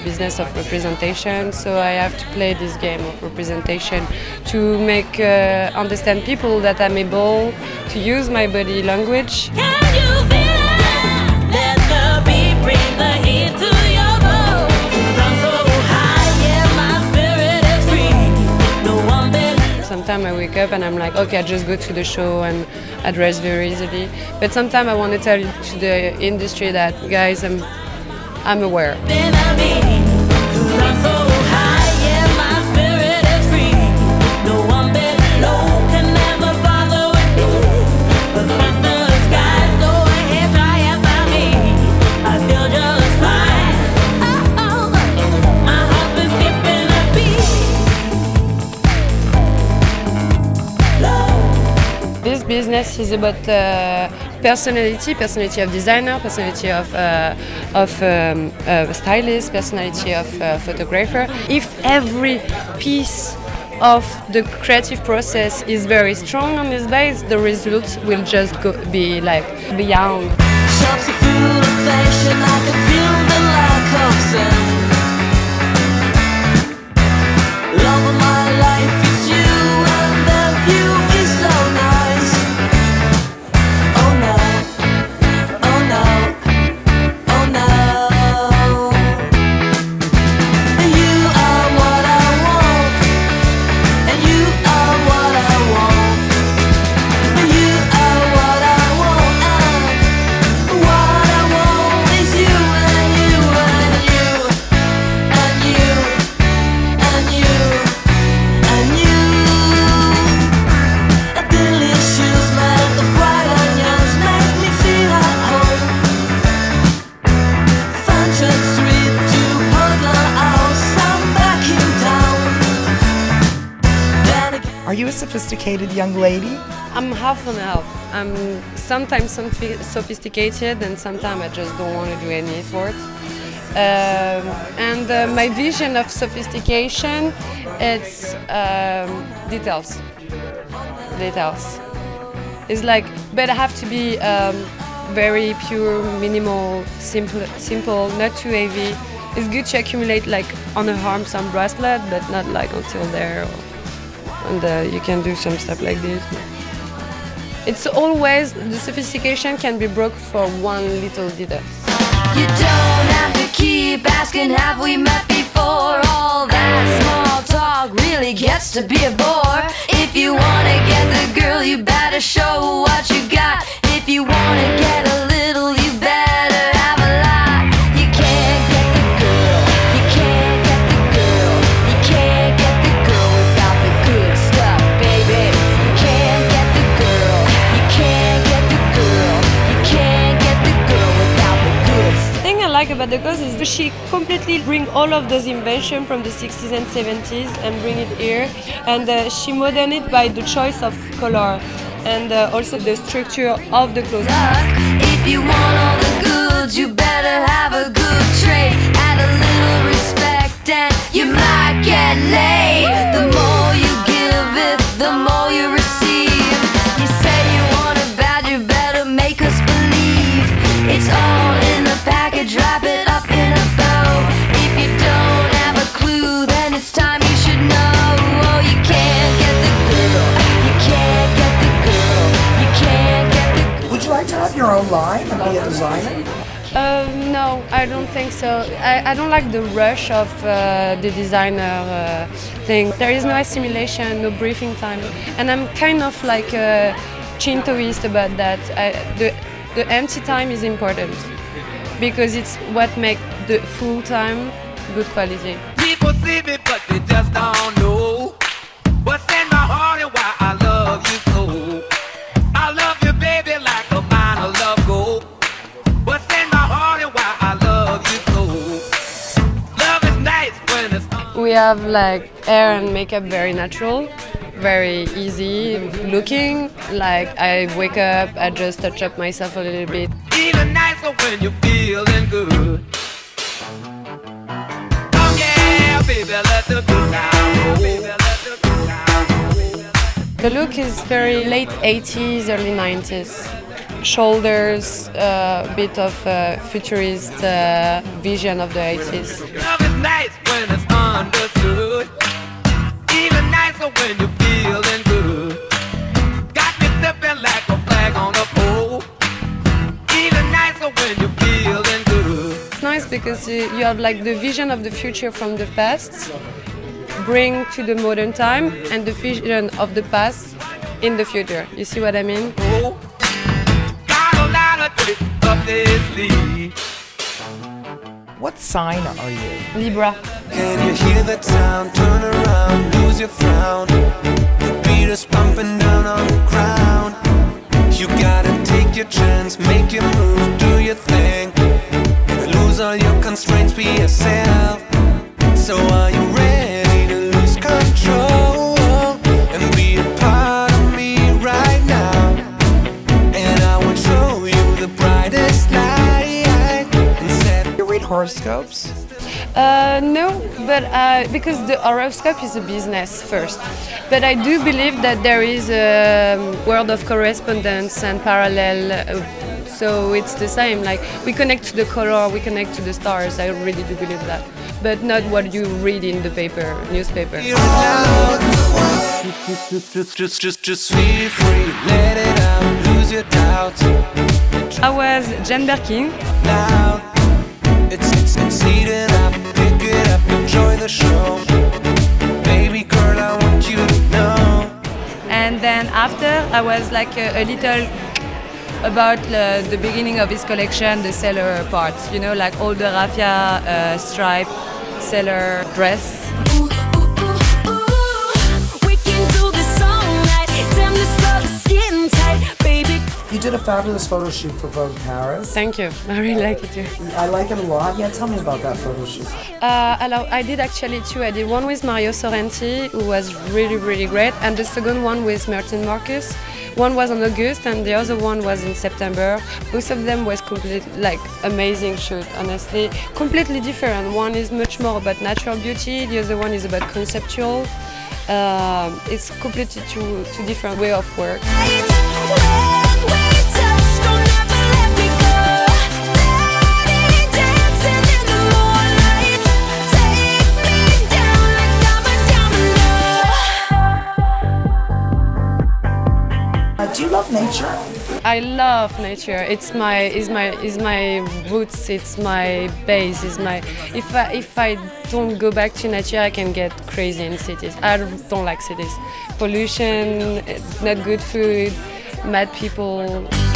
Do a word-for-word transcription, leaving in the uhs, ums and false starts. a business of representation, so I have to play this game of representation to make uh, understand people that I'm able to use my body language. Can you feel it? Let the beat bring the heat to your bones. I'm so high, yeah, my spirit is free. No one better. Sometimes I wake up and I'm like, okay, I just go to the show and I dress very easily. But sometimes I want to tell to the industry that, guys, I'm I'm aware. This business is about uh, personality, personality of designer, personality of, uh, of um, uh, stylist, personality of uh, photographer. If every piece of the creative process is very strong on this base, the results will just go, be like beyond. Are you a sophisticated young lady? I'm half and half. I'm sometimes sophisticated and sometimes I just don't want to do any effort. Um, and uh, my vision of sophistication, it's um, details. Details. It's like, but I have to be um, very pure, minimal, simple, simple, not too heavy. It's good to accumulate like on a arm some bracelet, but not like until there. Or and uh, you can do some stuff like this. It's always, the sophistication can be broke for one little detail. You don't have to keep asking, have we met before? All that small talk really gets to be a bore. If you want to get the girl, you better show what you got. If you want to get a little, you better have a lot. You can't get the girl, you can't get the girl, you can't get the girl without the good stuff, baby. You can't get the girl, you can't get the girl, you can't get the girl without the good stuff. The thing I like about the girls is she completely brings all of those inventions from the sixties and seventies and bring it here, and uh, she modern it by the choice of color and uh, also the structure of the clothes. If you want all the goods, you better have a good trade. Add a little respect and you might get laid. The more you give it, the more you receive. You say you want it bad, you better make us believe. It's all in the package, wrap it up in a bow. If you don't have a clue, then it's time you should know. Oh, you can't get the girl, you can't get the girl, you can't get the girl. Would you like to have your own line and be a designer? Uh, no, I don't think so. I, I don't like the rush of uh, the designer uh, thing. There is no assimilation, no briefing time. And I'm kind of like a Shintoist about that. I, the, the empty time is important because it's what makes the full time good quality. People see me, but they just don't know what's in my heart and why I love you so. I love you, baby, like a mine of love gold. What's in my heart and why I love you so. Love is nice when it's on. We have like hair and makeup very natural, very easy looking. Like I wake up, I just touch up myself a little bit. Even nicer when you're feeling good. Oh yeah, baby, let the good out. Baby, let the good out. The look is very late eighties, early nineties. shoulders, a uh, bit of a futurist uh, vision of the eighties. Love is nice when it's understood, even nicer when you're feeling good. Got me tipping like a flag on a pole, even nicer when you're feeling good. It's nice because you have like the vision of the future from the past, bring to the modern time, and the vision of the past in the future. You see what I mean? Oh. What sign are you? Libra. Can you hear the sound? Turn around, lose your frown. The beat is pumping down on the ground. You gotta take your chance, make your move, do your thing. Lose all your constraints, be yourself. So are you ready to lose control and be a part of me right now? And I will show you the brightest light. Instead, you read horoscopes? Uh, no, but uh, because the horoscope is a business first. But I do believe that there is a world of correspondence and parallel. Uh, so it's the same. Like we connect to the color, we connect to the stars. I really do believe that. But not what you read in the paper, newspaper. Just, just, just be free, let it out, lose your doubts. I was Jane Birkin. Now, it's, it's, it's heated up, pick it up, enjoy the show. Baby girl, I want you to know. And then after, I was like a, a little about uh, the beginning of his collection, the seller part, you know, like all the raffia uh, stripe, seller dress. You did a fabulous photo shoot for Vogue Paris. Thank you. I really like it too. I like it a lot. Yeah, tell me about that photo shoot. Uh, I did actually two. I did one with Mario Sorrenti, who was really, really great, and the second one with Martin Marcus. One was in August and the other one was in September. Both of them was complete, like amazing shoot, honestly. Completely different. One is much more about natural beauty, the other one is about conceptual. Uh, it's completely two, two different way of work. Do you love nature? I love nature. It's my, is my, is my roots. It's my base. Is my. If I, if I don't go back to nature, I can get crazy in cities. I don't like cities. Pollution, not good food, mad people.